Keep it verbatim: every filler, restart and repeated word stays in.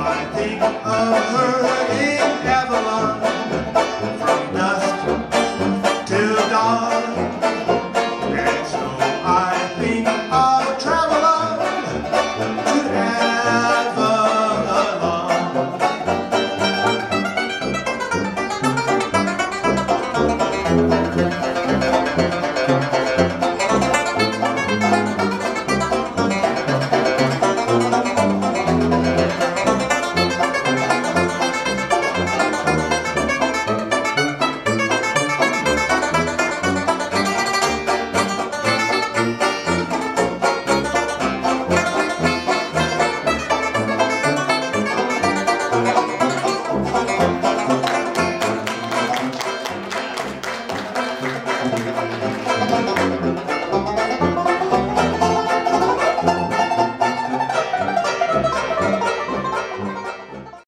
I think of her again.